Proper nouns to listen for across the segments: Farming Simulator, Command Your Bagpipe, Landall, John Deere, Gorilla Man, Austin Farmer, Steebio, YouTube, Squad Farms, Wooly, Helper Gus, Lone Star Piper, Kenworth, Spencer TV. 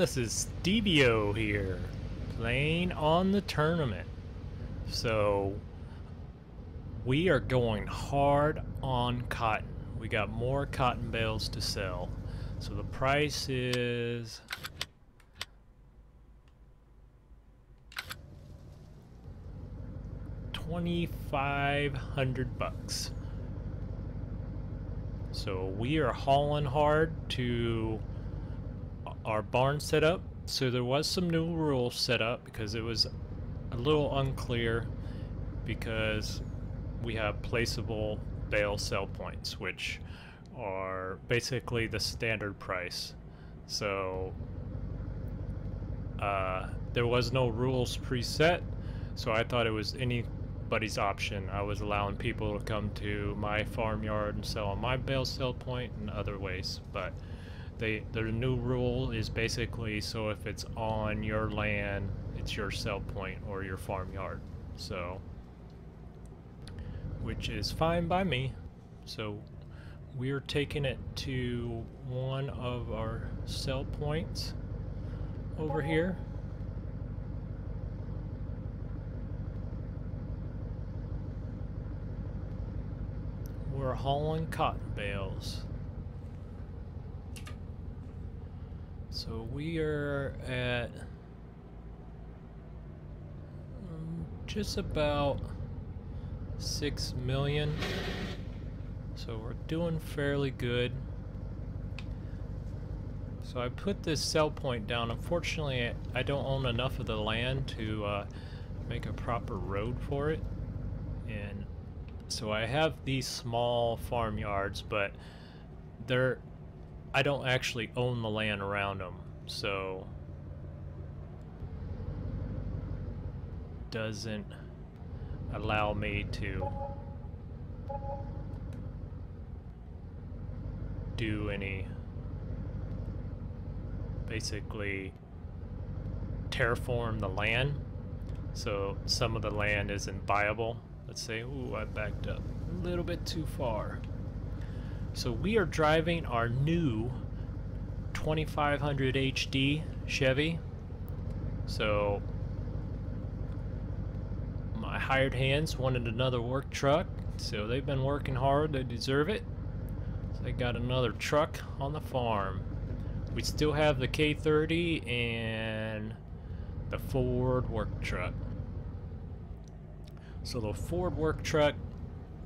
This is Steebio here, playing on the tournament. So we are going hard on cotton. We got more cotton bales to sell. So the price is $2,500. So we are hauling hard to our barn setup. So there was some new rules set up because it was a little unclear, because we have placeable bale sell points, which are basically the standard price. So there was no rules preset, so I thought it was anybody's option. I was allowing people to come to my farmyard and sell on my bale sell point and other ways, but the new rule is basically, so if it's on your land, it's your sell point or your farmyard. So, which is fine by me. So we're taking it to one of our sell points over here. We're hauling cotton bales. So we are at just about 6 million. So we're doing fairly good. So I put this sell point down. Unfortunately, I don't own enough of the land to make a proper road for it. And so I have these small farmyards, but they're, I don't actually own the land around them, so doesn't allow me to do any basically terraform the land. So some of the land isn't viable. Let's say, ooh, I backed up a little bit too far. So we are driving our new 2500 HD Chevy. So my hired hands wanted another work truck, so they've been working hard, they deserve it. So they got another truck on the farm. We still have the K30 and the Ford work truck. So the Ford work truck,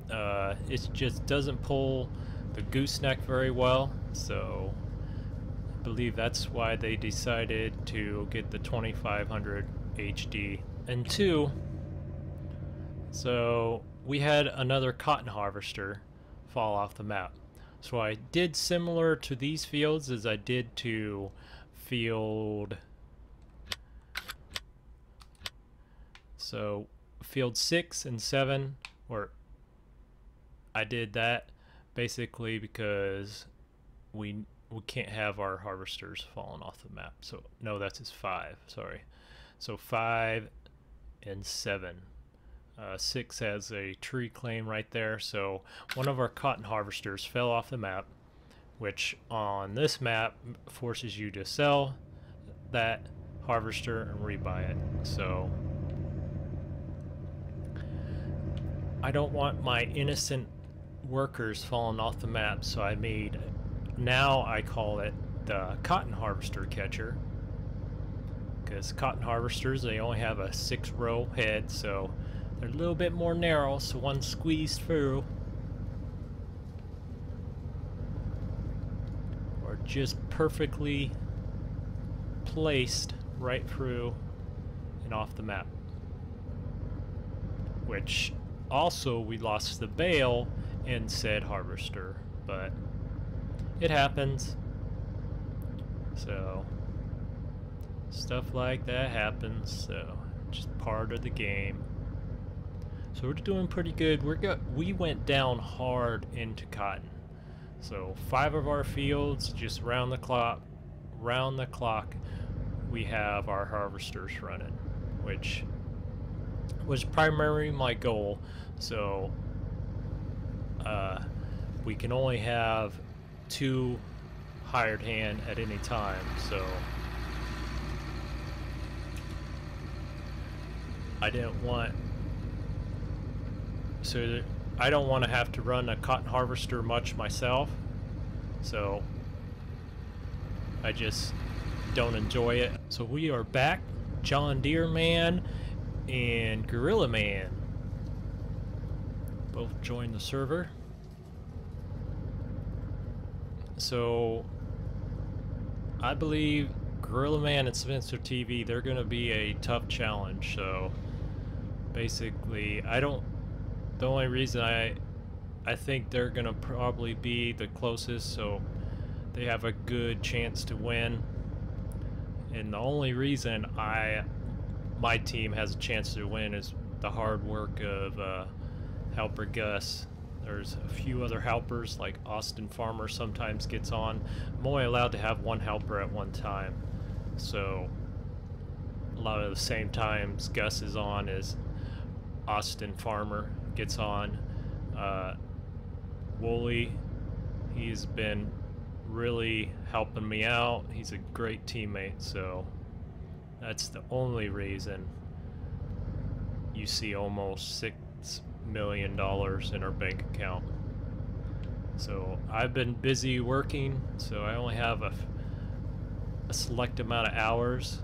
it just doesn't pull the gooseneck very well, so I believe that's why they decided to get the 2500 HD. And two, so we had another cotton harvester fall off the map. So I did similar to these fields as I did to field 6 and 7, or I did that basically because we can't have our harvesters falling off the map. So no, that's just 5, sorry. So 5 and 7. 6 has a tree claim right there. So one of our cotton harvesters fell off the map, which on this map forces you to sell that harvester and rebuy it. So I don't want my innocent workers falling off the map, so I made, now I call it the cotton harvester catcher, because cotton harvesters, they only have a 6-row head, so they're a little bit more narrow, so one squeezed through or just perfectly placed right through and off the map. Which also, we lost the bale and said harvester, but it happens. So stuff like that happens, so just part of the game. So we're doing pretty good. We went down hard into cotton. So 5 of our fields, just round the clock we have our harvesters running, which was primarily my goal. So we can only have 2 hired hand at any time, so I didn't want, so that I don't want to have to run a cotton harvester much myself, so I just don't enjoy it. So we are back, John Deere Man and Gorilla Man both joined the server. So I believe Gorilla Man and Spencer TV, they're going to be a tough challenge. So basically, I don't, the only reason I think they're going to probably be the closest, so they have a good chance to win. And the only reason my team has a chance to win is the hard work of Helper Gus. There's a few other helpers, like Austin Farmer sometimes gets on. I'm only allowed to have one helper at one time, so a lot of the same times Gus is on as Austin Farmer gets on. Wooly, he's been really helping me out. He's a great teammate, so that's the only reason you see almost $6 million in our bank account. So I've been busy working, so I only have a select amount of hours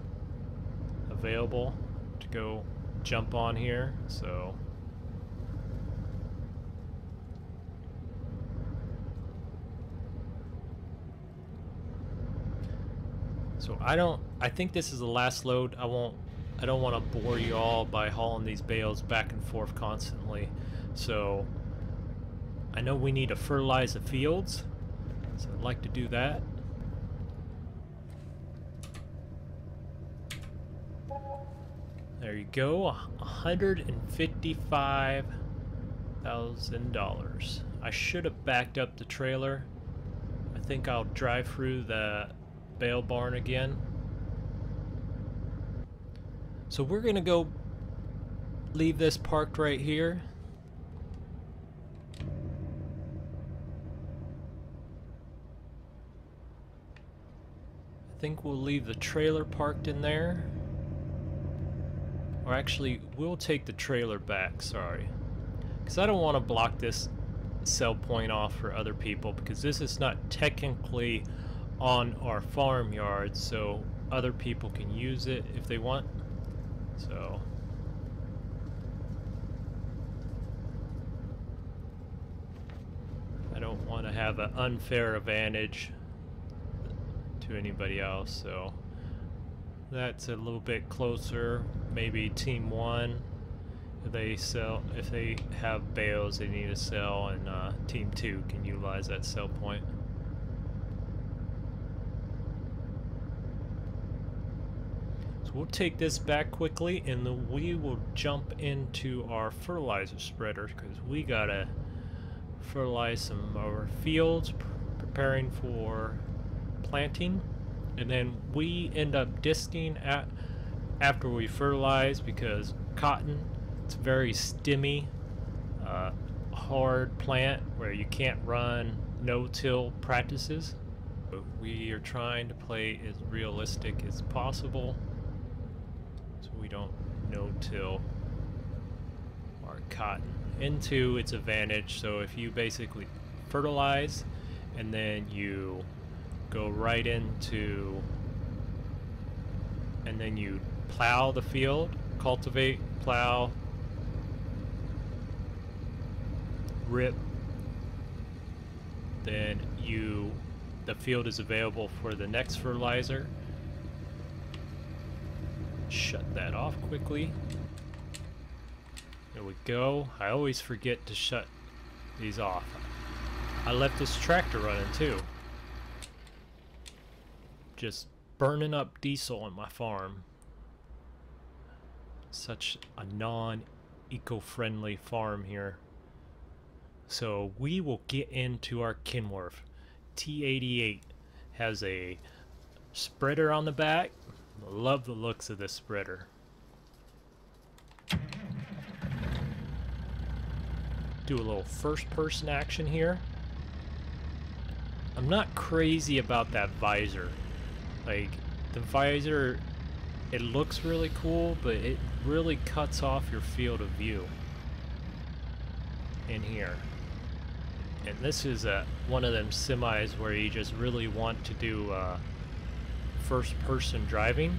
available to go jump on here. So I think this is the last load. I don't want to bore you all by hauling these bales back and forth constantly. So I know we need to fertilize the fields, so I'd like to do that. There you go, $155,000. I should have backed up the trailer. I think I'll drive through the bale barn again. So we're gonna go leave this parked right here. I think we'll leave the trailer parked in there. Or actually, we'll take the trailer back, sorry. Because I don't want to block this sell point off for other people, because this is not technically on our farmyard, so other people can use it if they want. So I don't want to have an unfair advantage to anybody else, so that's a little bit closer. Maybe team one, if they have bales they need to sell, and team two can utilize that sell point. We'll take this back quickly, and then we will jump into our fertilizer spreader, because we gotta fertilize some of our fields preparing for planting. And then we end up disking after we fertilize, because cotton, it's very stemmy, hard plant where you can't run no-till practices. But we are trying to play as realistic as possible. We don't no-till our cotton into its advantage. So if you basically fertilize and then you go right into, and then you plow the field, cultivate, plow, rip, then the field is available for the next fertilizer. Shut that off quickly. There we go. I always forget to shut these off. I left this tractor running too, just burning up diesel on my farm. Such a non-eco-friendly farm here. So we will get into our Kenworth. T88 has a spreader on the back. Love the looks of this spreader. Do a little first person action here. I'm not crazy about that visor. Like, the visor It looks really cool, but it really cuts off your field of view in here. And this is one of them semis where you just really want to do first-person driving,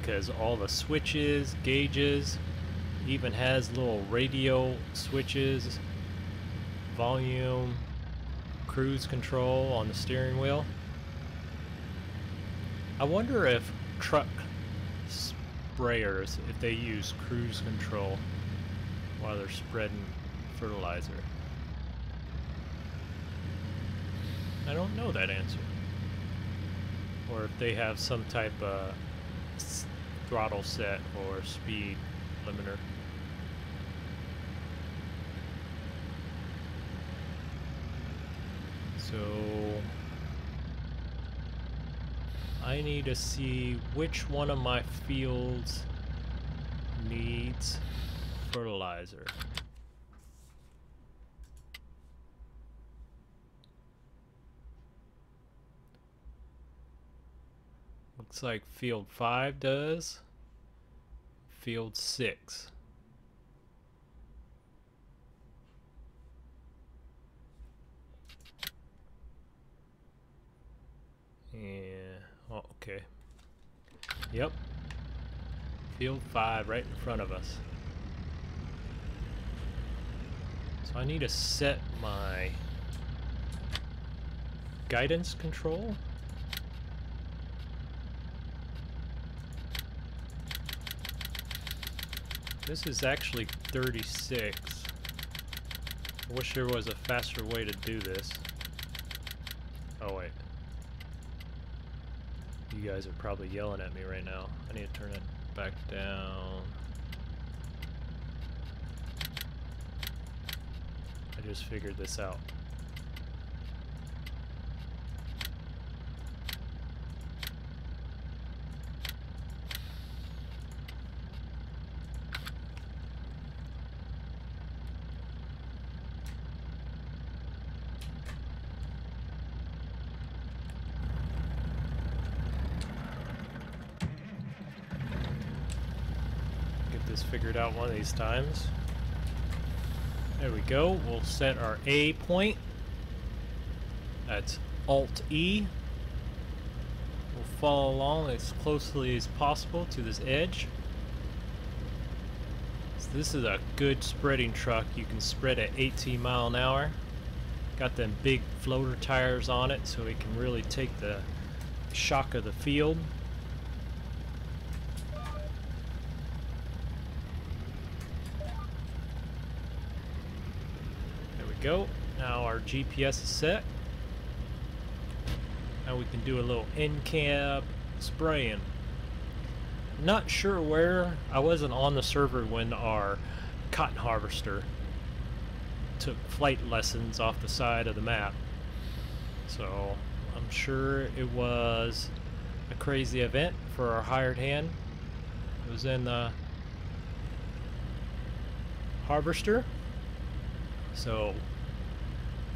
because all the switches, gauges, even has little radio switches, volume, cruise control on the steering wheel. I wonder if truck sprayers, if they use cruise control while they're spreading fertilizer. I don't know that answer. Or if they have some type of throttle set or speed limiter. So I need to see which one of my fields needs fertilizer. Looks like field 5 does. Field 6. Yeah. Oh, okay. Yep. Field 5 right in front of us. So I need to set my guidance control. This is actually 36. I wish there was a faster way to do this. Oh wait. You guys are probably yelling at me right now. I need to turn it back down. I just figured this out. Figured out one of these times. There we go. We'll set our A point. That's Alt E. We'll follow along as closely as possible to this edge. So this is a good spreading truck. You can spread at 18 mile an hour. Got them big floater tires on it, so it can really take the shock of the field. Go. Now our GPS is set. Now we can do a little in-cab spraying. Not sure where. I wasn't on the server when our cotton harvester took flight lessons off the side of the map. So I'm sure it was a crazy event for our hired hand. It was in the harvester. So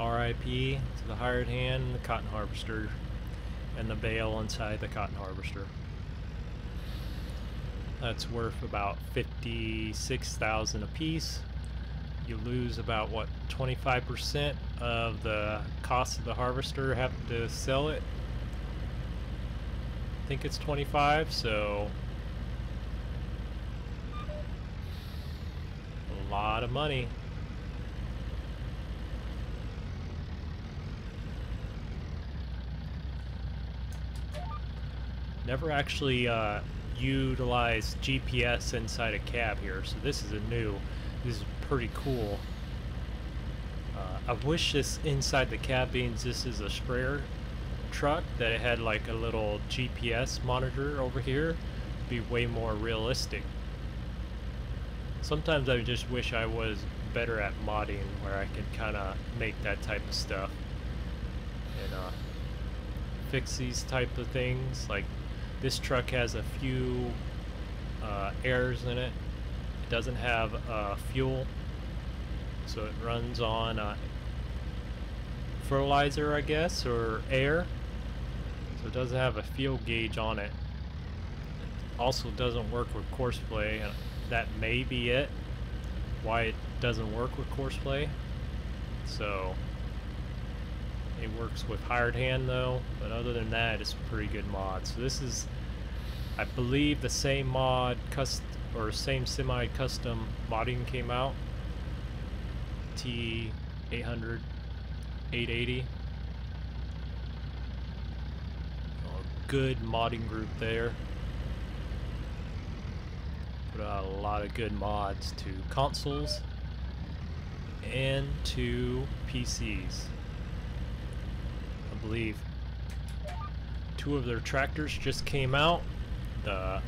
RIP to the hired hand, the cotton harvester, and the bale inside the cotton harvester. That's worth about 56,000 apiece. You lose about, what, 25% of the cost of the harvester having to sell it. I think it's 25, so a lot of money. Never actually utilized GPS inside a cab here, so this is this is pretty cool. I wish this inside the cab, means this is a sprayer truck, that it had like a little GPS monitor over here. It'd be way more realistic. Sometimes I just wish I was better at modding, where I could kind of make that type of stuff and fix these type of things. Like, this truck has a few errors in it. It doesn't have fuel, so it runs on fertilizer, I guess, or air. So it does have a field gauge on it. It also doesn't work with course play. That may be it, why it doesn't work with course play. So it works with hired hand though, but other than that, it's a pretty good mod. So this is, I believe, the same mod same semi-custom modding came out, T800, 880. A good modding group there. Put out a lot of good mods to consoles and to PCs. I believe two of their tractors just came out. The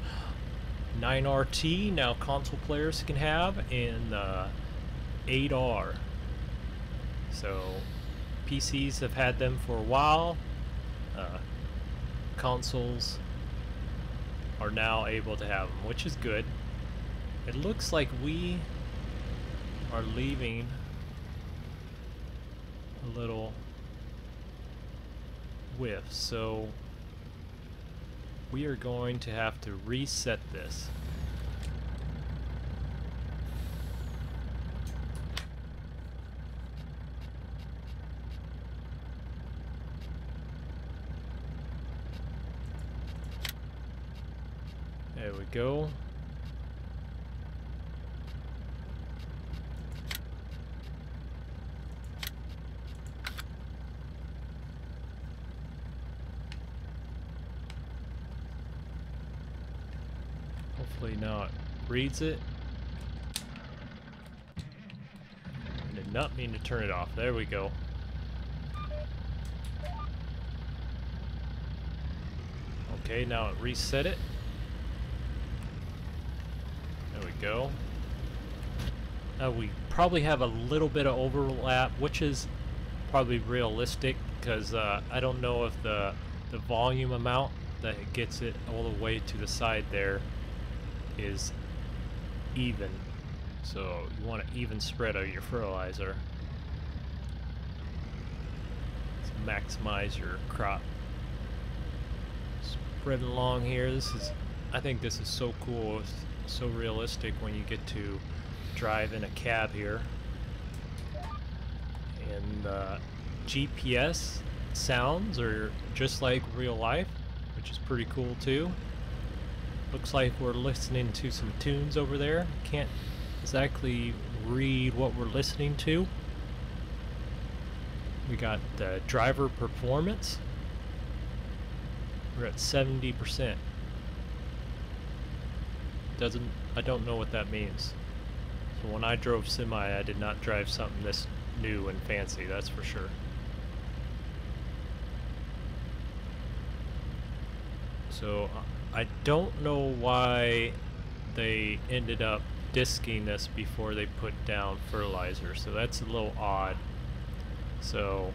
9RT now console players can have, and the 8R. So PCs have had them for a while. Consoles are now able to have them, which is good. It looks like we are leaving a little whiff, so we are going to have to reset this. There we go. Hopefully now it reads it. I did not mean to turn it off. There we go. Okay, now it reset it. There we go. Now we probably have a little bit of overlap, which is probably realistic, because I don't know if the volume amount that it gets it all the way to the side there is even. So you want to even spread out your fertilizer to maximize your crop. Spread along here. This is, I think this is so cool. It's so realistic when you get to drive in a cab here. And GPS sounds are just like real life, which is pretty cool too. Looks like we're listening to some tunes over there. Can't exactly read what we're listening to. We got the driver performance. We're at 70%. I don't know what that means. So when I drove semi, I did not drive something this new and fancy, that's for sure. So I don't know why they ended up disking this before they put down fertilizer, so that's a little odd. So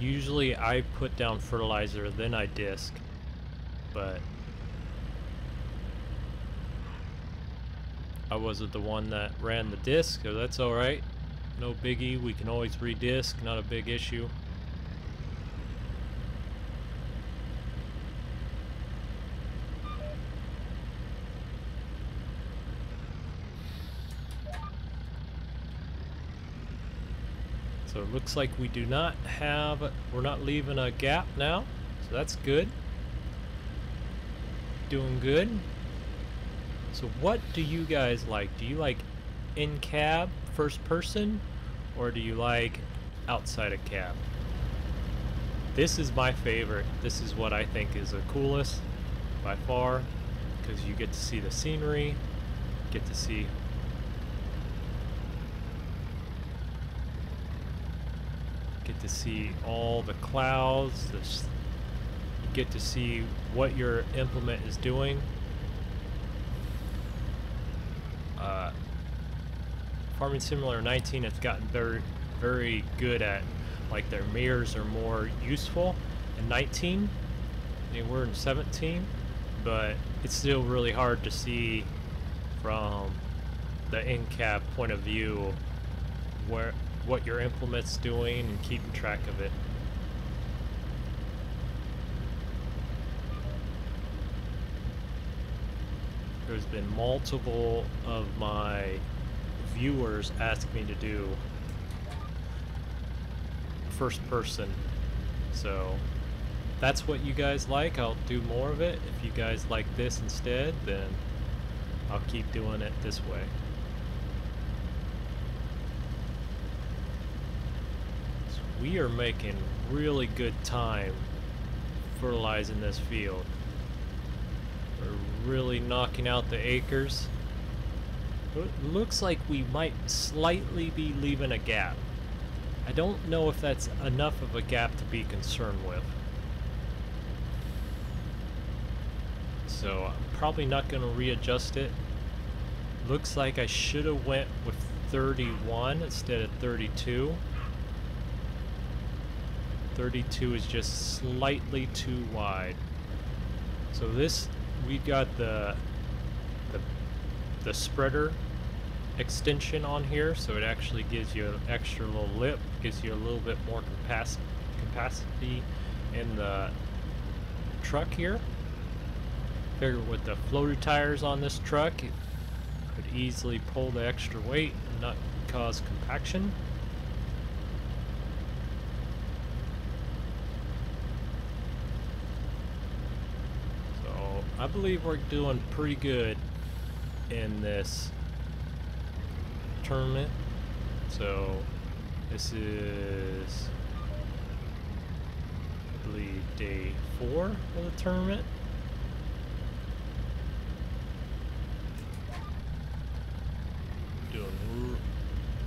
usually I put down fertilizer, then I disc, but I wasn't the one that ran the disc, so that's alright. No biggie, we can always redisc, not a big issue. So it looks like we do not have, we're not leaving a gap now, so that's good. Doing good. So what do you guys like? Do you like in cab, first person, or do you like outside of cab? This is my favorite. This is what I think is the coolest by far, because you get to see the scenery, get to see all the clouds, you get to see what your implement is doing. Farming Simulator 19 has gotten very, very good at, like, their mirrors are more useful in 19 they were in 17, but it's still really hard to see from the in-cab point of view where what your implement's doing and keeping track of it. There's been multiple of my viewers ask me to do first person, so if that's what you guys like, I'll do more of it. If you guys like this instead, then I'll keep doing it this way. So we are making really good time fertilizing this field. We're really knocking out the acres. It looks like we might slightly be leaving a gap. I don't know if that's enough of a gap to be concerned with. So I'm probably not going to readjust it. Looks like I should have went with 31 instead of 32. 32 is just slightly too wide. So this, we got the spreader extension on here, so it actually gives you an extra little lip, gives you a little bit more capacity in the truck here. Figure with the floaty tires on this truck, it could easily pull the extra weight and not cause compaction. So I believe we're doing pretty good in this tournament. So this is, I believe, day 4 of the tournament.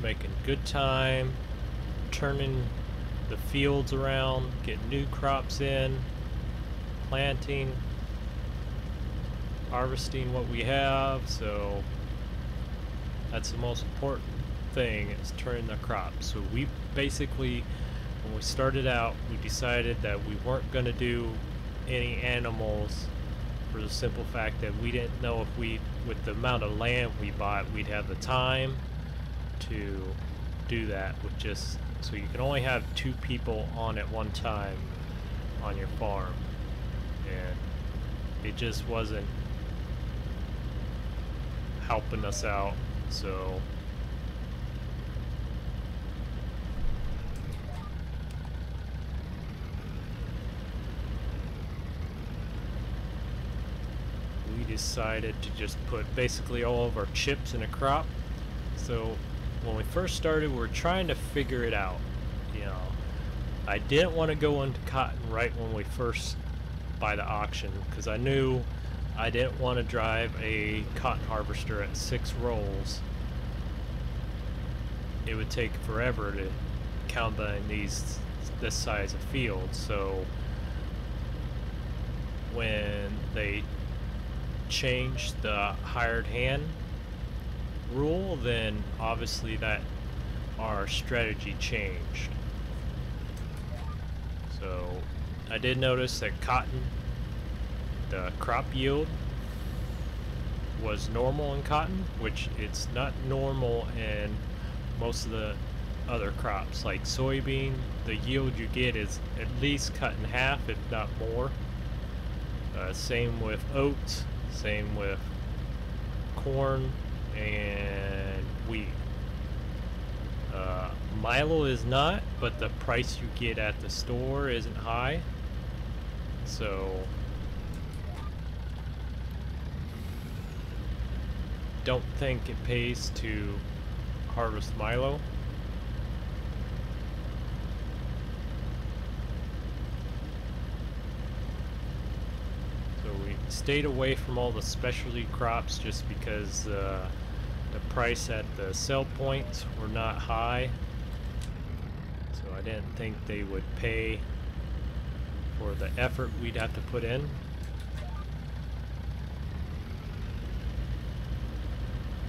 Making good time, turning the fields around, getting new crops in, planting, harvesting what we have. So that's the most important thing, is turning the crops. So we basically, when we started out, we decided that we weren't going to do any animals, for the simple fact that we didn't know if we, with the amount of land we bought, we'd have the time to do that. With just, so you can only have 2 people on at one time on your farm, and it just wasn't helping us out. So we decided to just put basically all of our chips in a crop. So when we first started, we were trying to figure it out, you know. I didn't want to go into cotton right when we first buy the auction, because I knew I didn't want to drive a cotton harvester at 6 rolls. It would take forever to combine this size of field. So when they changed the hired hand rule, then obviously that our strategy changed. So I did notice that cotton, the crop yield was normal in cotton, which it's not normal in most of the other crops. Like soybean, the yield you get is at least cut in half, if not more. Same with oats, same with corn and wheat. Milo is not, but the price you get at the store isn't high. So don't think it pays to harvest Milo. So we stayed away from all the specialty crops just because the price at the sell points were not high, so I didn't think they would pay for the effort we'd have to put in.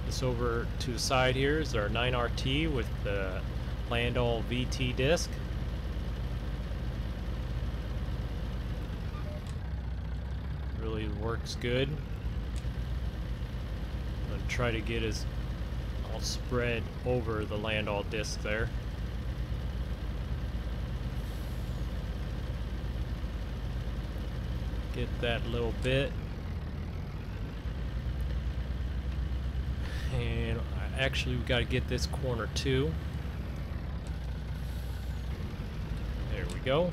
This over to the side here is our 9RT with the Landall VT disc. Really works good. I'm going to try to get as all spread over the Landall disc there. Get that little bit. And actually we've got to get this corner too. There we go.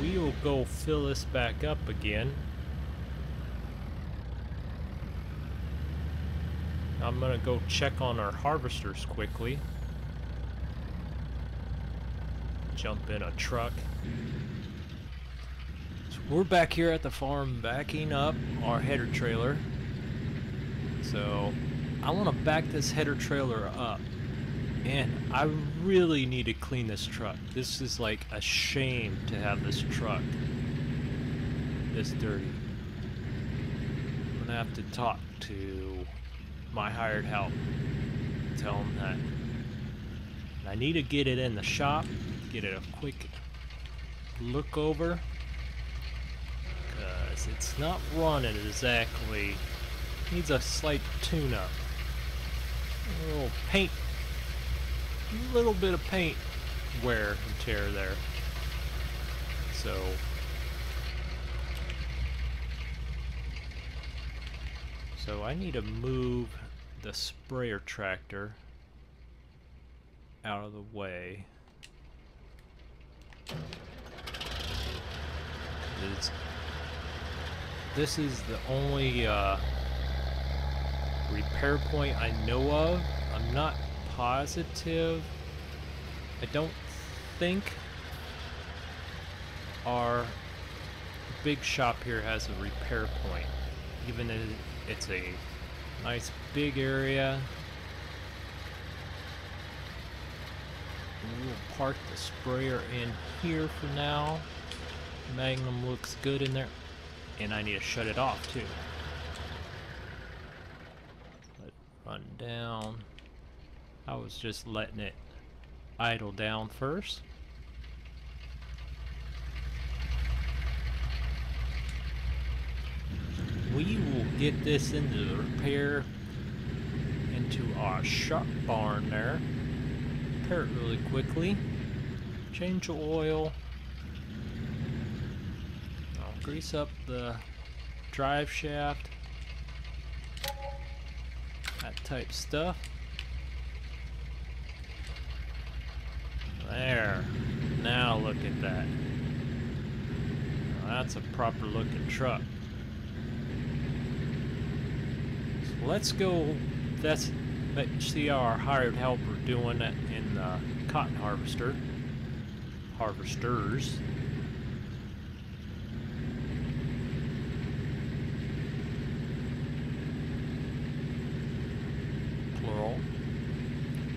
We will go fill this back up again. I'm gonna go check on our harvesters quickly. Jump in a truck. So we're back here at the farm backing up our header trailer. So I want to back this header trailer up. And I really need to clean this truck. This is like a shame to have this truck this dirty. I'm gonna have to talk to my hired help, tell him that. And I need to get it in the shop, get it a quick look over, because it's not running exactly. It needs a slight tune-up, a little paint. A little bit of paint wear and tear there. So I need to move the sprayer tractor out of the way. This is the only repair point I know of. I'm not positive. I don't think our big shop here has a repair point, even though it's a nice big area. We'll park the sprayer in here for now. Magnum looks good in there, and I need to shut it off too. Let it run down. I was just letting it idle down first. We will get this into the repair, into our shop barn there. Repair it really quickly. Change the oil. I'll grease up the drive shaft. That type stuff. There, now look at that. Now that's a proper looking truck. So let's go, let's see how our hired helper doing in the cotton harvester. Harvesters. Plural.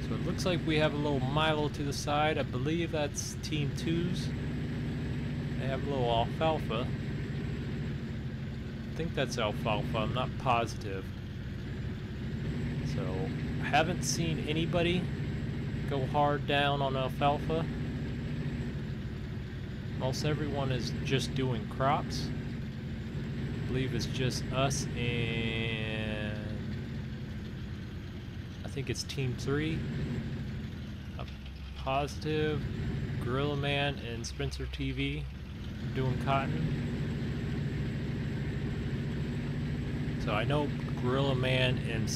So it looks like we have a little Milo to the side. I believe that's Team 2's. They have a little alfalfa. I think that's alfalfa. I'm not positive. So I haven't seen anybody go hard down on alfalfa. Most everyone is just doing crops. I believe it's just us and I think it's Team 3, a positive, Gorilla Man and Spencer TV doing cotton. So I know Gorilla Man and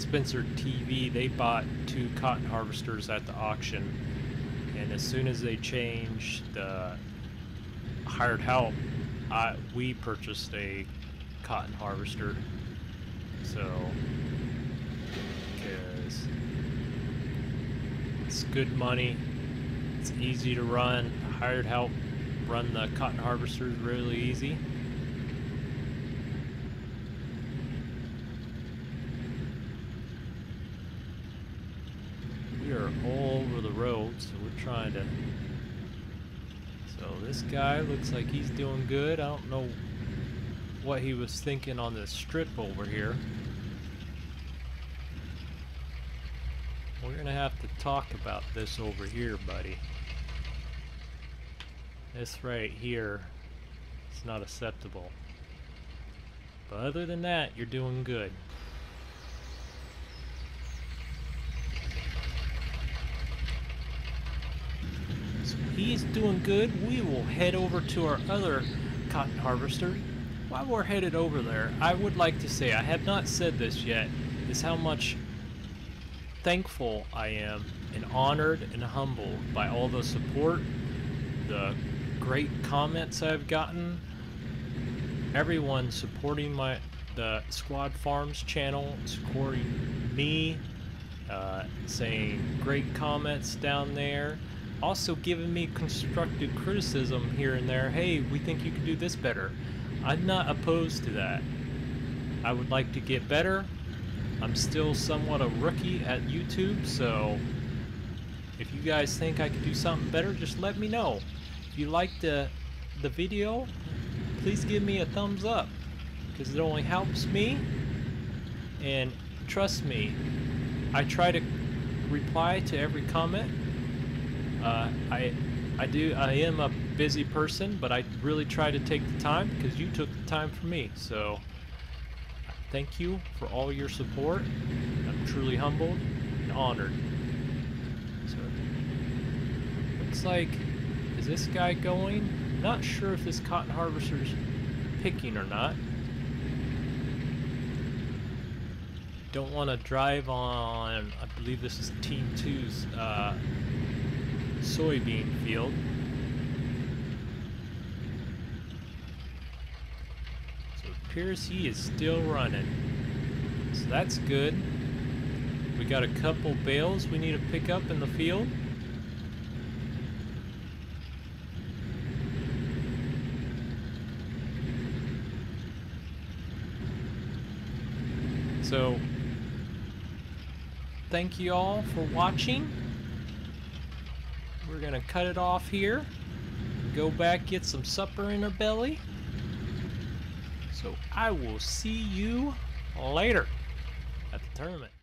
Spencer TV, they bought 2 cotton harvesters at the auction, and as soon as they changed the hired help, we purchased a cotton harvester. So it's good money, it's easy to run. Hired help run the cotton harvesters really easy. We are all over the road, so we're trying to. So this guy looks like he's doing good. I don't know what he was thinking on this strip over here. We're gonna have to talk about this over here, buddy. This right here is not acceptable. But other than that, you're doing good. So he's doing good. We will head over to our other cotton harvester. While we're headed over there, I would like to say, I have not said this yet, is how much thankful I am and honored and humbled by all the support, the great comments I've gotten, everyone supporting the Squad Farms channel, supporting me, saying great comments down there, also giving me constructive criticism here and there. Hey, we think you could do this better. I'm not opposed to that. I would like to get better. I'm still somewhat a rookie at YouTube, so if you guys think I could do something better, just let me know. If you liked the video, please give me a thumbs up, because it only helps me. And trust me, I try to reply to every comment. I am a busy person, but I really try to take the time, because you took the time for me. So thank you for all your support. I'm truly humbled and honored. So looks like, is this guy going? Not sure if this cotton harvester's picking or not. Don't want to drive on, I believe this is Team 2's soybean field. So it appears he is still running. So that's good. We got a couple bales we need to pick up in the field. So, thank you all for watching. We're gonna cut it off here, go back, get some supper in our belly. So I will see you later at the tournament.